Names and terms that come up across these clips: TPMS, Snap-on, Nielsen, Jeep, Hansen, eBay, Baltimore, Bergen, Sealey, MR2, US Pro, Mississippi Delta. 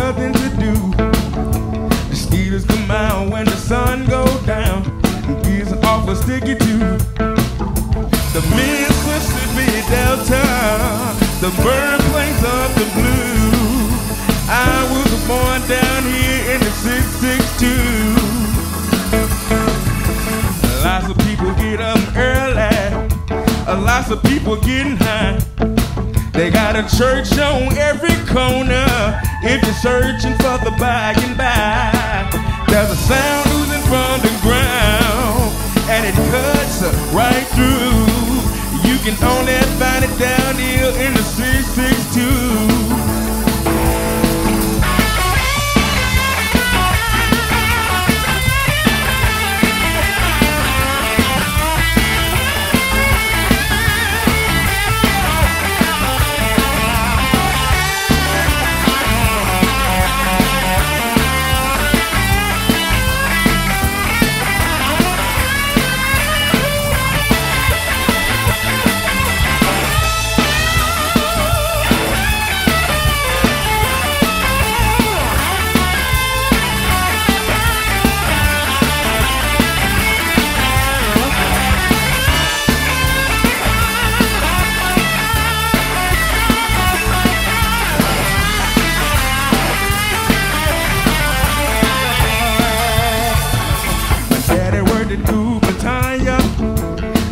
nothing to do. Mosquitoes come out when the sun goes down, and bees are awful sticky too. The Mississippi Delta, the birthplace of the blue. I was born down here in the 662. Lots of people get up early, lots of people getting high. They got a church on every corner if you're searching for the by and by. There's a sound oozing from the ground, and it cuts right through. You can only find it down here in the 662.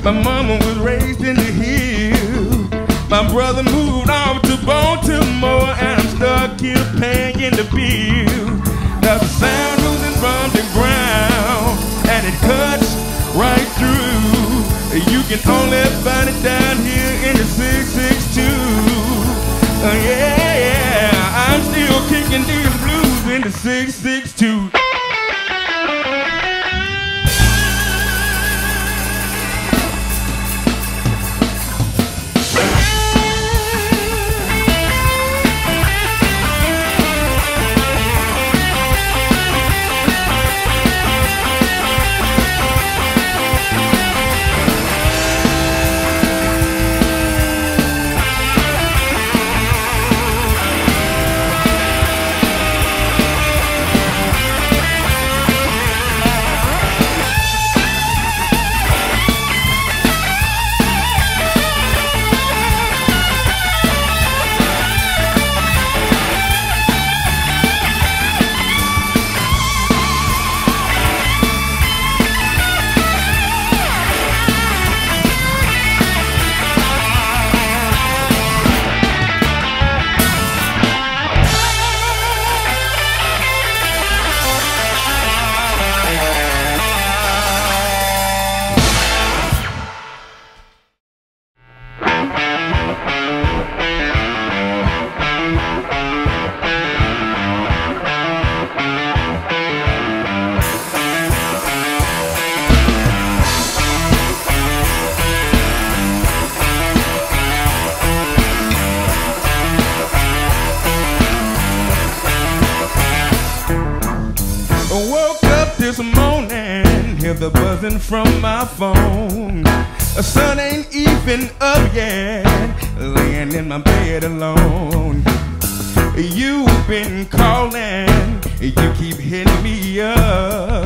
My mama was raised in the hills. My brother moved off to Baltimore, and I'm stuck here paying the bill. The sound oozing from the ground, and it cuts right through. You can only find it down here in the 662. Yeah, I'm still kicking these blues in the 662. This morning, hear the buzzing from my phone. The sun ain't even up yet, laying in my bed alone. You've been calling, you keep hitting me up,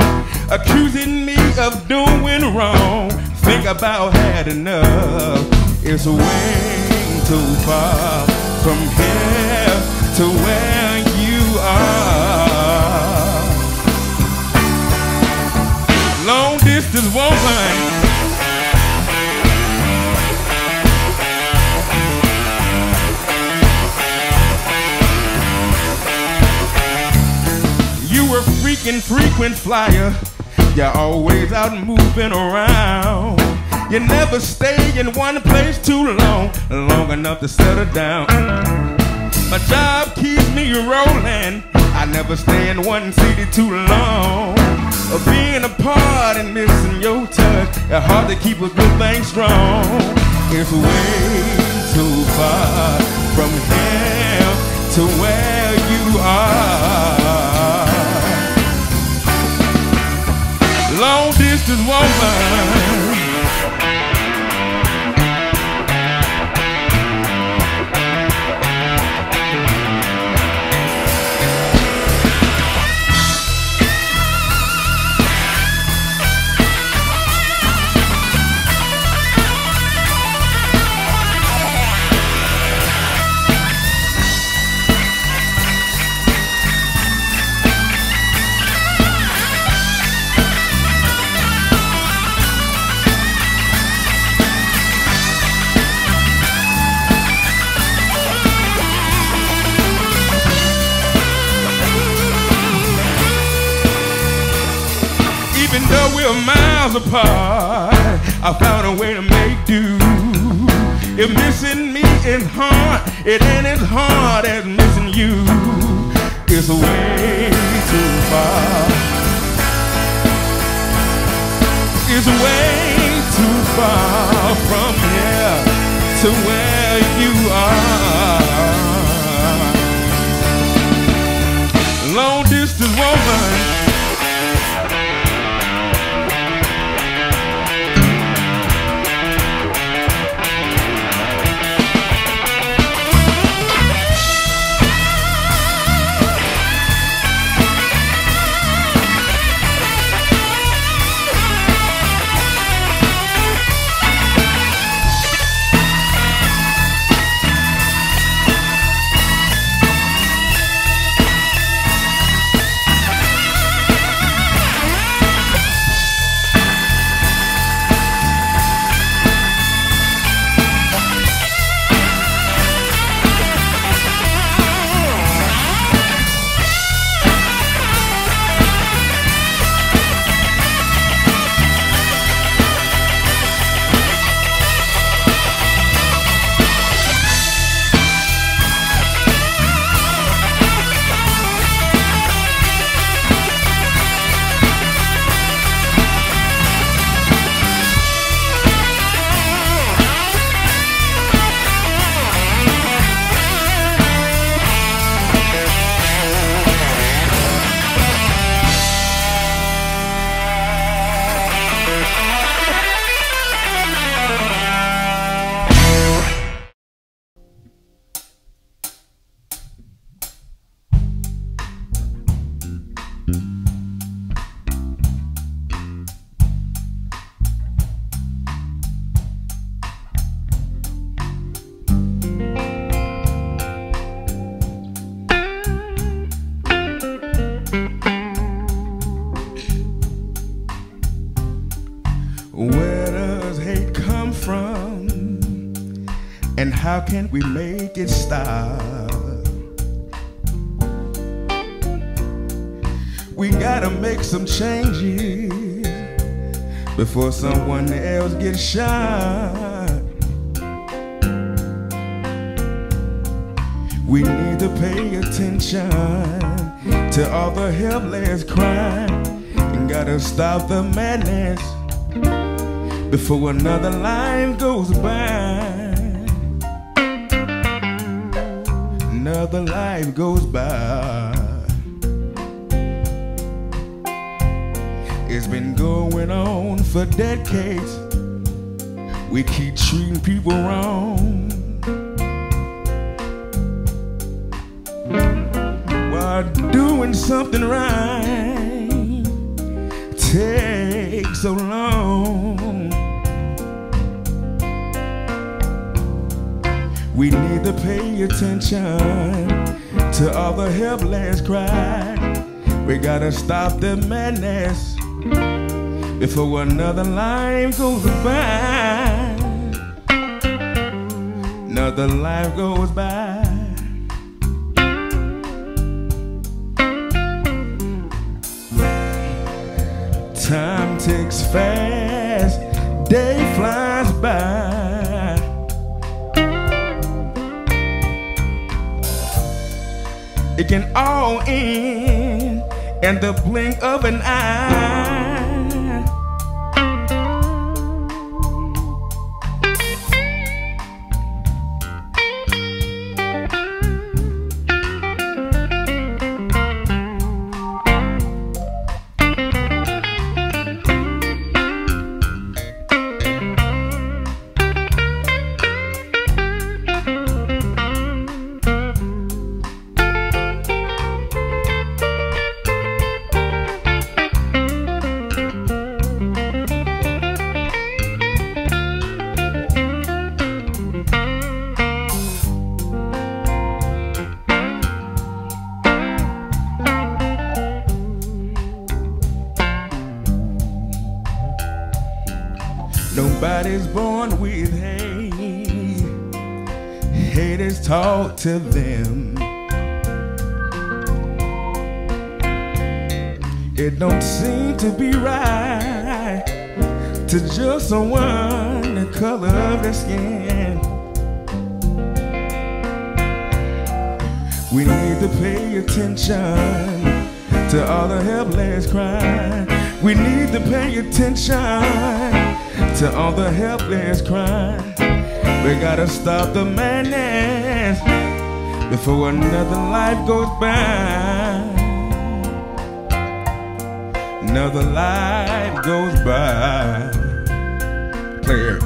accusing me of doing wrong. Think about had enough. It's way too far from here to where you are. Long distance woman, you were freaking frequent flyer. You're always out moving around. You never stay in one place too long enough to settle down. My job keeps me rolling. I never stay in one city too long. Being apart and missing your touch, it's hard to keep a good thing strong. It's way too far from here to where you are. Long distance woman, Though we were miles apart, I found a way to make do. If missing me is hard, it ain't as hard as missing you. It's a way too far. It's a way too far from here to where you are. Long distance woman, how can we make it stop? We gotta make some changes before someone else gets shot. We need to pay attention to all the helpless crime, and gotta stop the madness before another life goes by. Another life goes by. It's been going on for decades. We keep treating people wrong. While doing something right takes so long. We need to pay attention to all the helpless cry. We gotta stop the madness before another life goes by. Another life goes by. Time ticks fast, day flies by. It can all end in the blink of an eye. Nobody's born with hate. Hate is taught to them. It don't seem to be right to judge someone the color of their skin. We need to pay attention to all the helpless crying. We need to pay attention to all the helpless crying. We gotta stop the madness before another life goes by. Another life goes by. Player.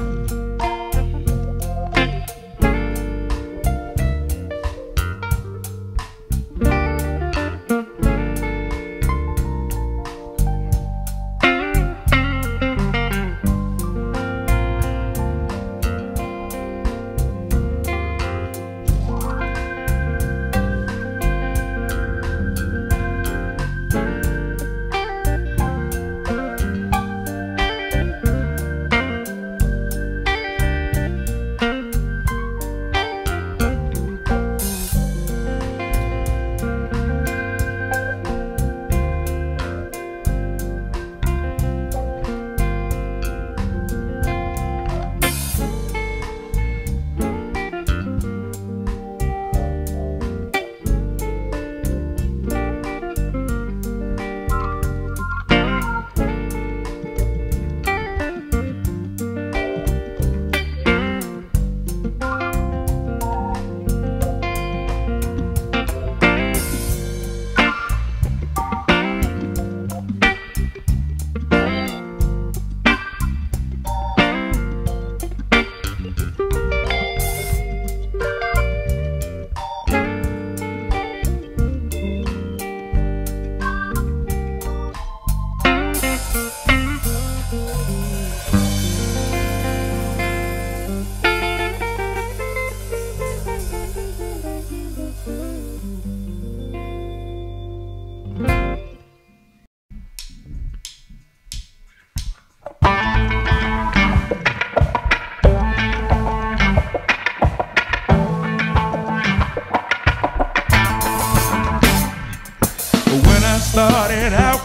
Started out,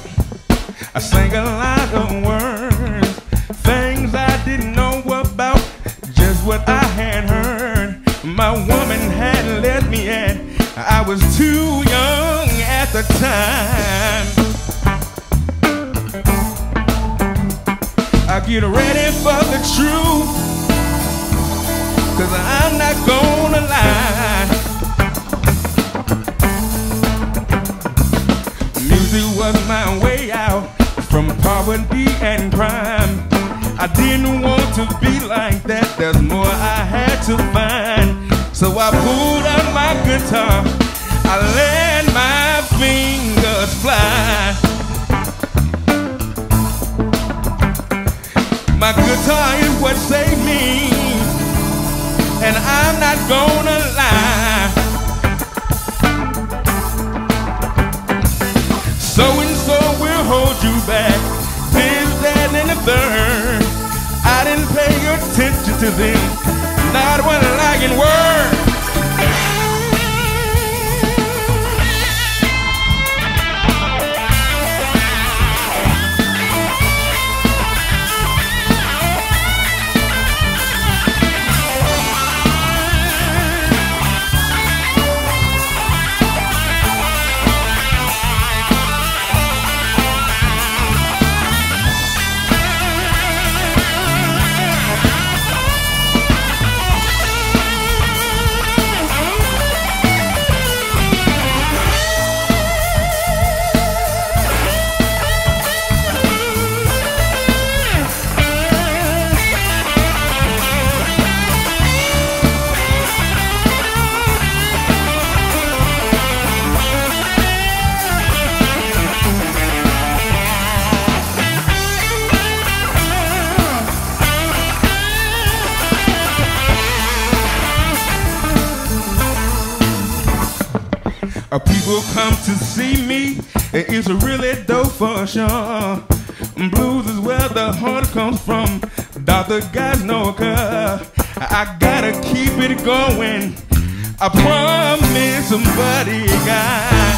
I sang a lot of words, things I didn't know about, just what I had heard. My woman had left me and I was too young at the time. I get ready for the truth, 'cause I'm not gonna lie. Music was my way out from poverty and crime. I didn't want to be like that, there's more I had to find. So I pulled out my guitar, I let my fingers fly. My guitar is what saved me, and I'm not gonna lie. So and so will hold you back, this, that, and the third. I didn't pay attention to them, not one lying word. People come to see me, and it's really dope for sure. Blues is where the heart comes from, Dr. God's no cure. I gotta keep it going, I promise somebody, God.